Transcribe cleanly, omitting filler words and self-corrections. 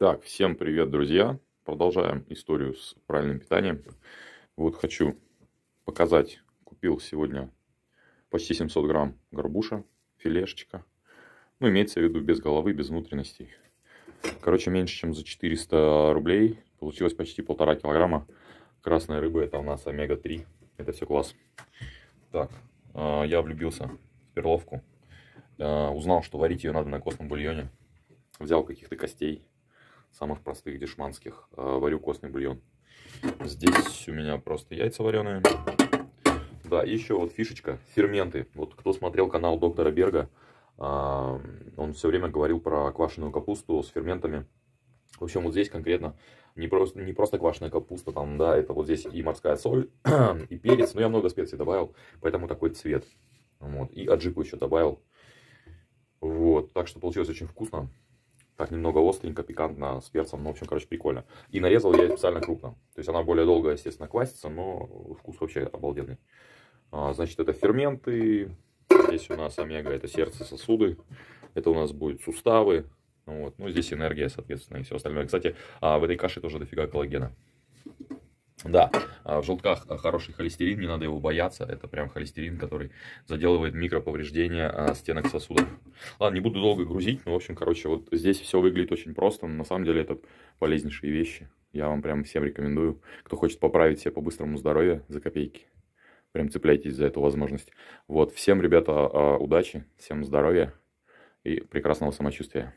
Так, всем привет, друзья! Продолжаем историю с правильным питанием. Вот хочу показать. Купил сегодня почти 700 грамм горбуша, филешечка. Ну, имеется в виду без головы, без внутренностей. Короче, меньше чем за 400 рублей. Получилось почти 1,5 килограмма красной рыбы. Это у нас омега-3. Это все класс. Так, я влюбился в перловку. Узнал, что варить ее надо на костном бульоне. Взял каких-то костей. Самых простых, дешманских. Варю костный бульон. Здесь у меня просто яйца вареные. Да, еще вот фишечка. Ферменты. Вот кто смотрел канал доктора Берга, он все время говорил про квашеную капусту с ферментами. В общем, вот здесь конкретно не просто квашеная капуста. Там, да, это вот здесь и морская соль, и перец. Но я много специй добавил, поэтому такой цвет. Вот. И аджику еще добавил. Вот. Так что получилось очень вкусно. Так, немного остренько, пикантно, с перцем. Ну, в общем, короче, прикольно. И нарезал я специально крупно. То есть она более долго, естественно, квасится, но вкус вообще обалденный. Значит, это ферменты. Здесь у нас омега, это сердце, сосуды. Это у нас будет суставы. Вот. Ну, здесь энергия, соответственно, и все остальное. Кстати, в этой каше тоже дофига коллагена. Да, в желтках хороший холестерин, не надо его бояться. Это прям холестерин, который заделывает микроповреждения стенок сосудов. Ладно, не буду долго грузить, но, в общем, короче, вот здесь все выглядит очень просто. Но на самом деле это полезнейшие вещи. Я вам прям всем рекомендую. Кто хочет поправить себе по-быстрому здоровье за копейки, прям цепляйтесь за эту возможность. Вот, всем, ребята, удачи, всем здоровья и прекрасного самочувствия.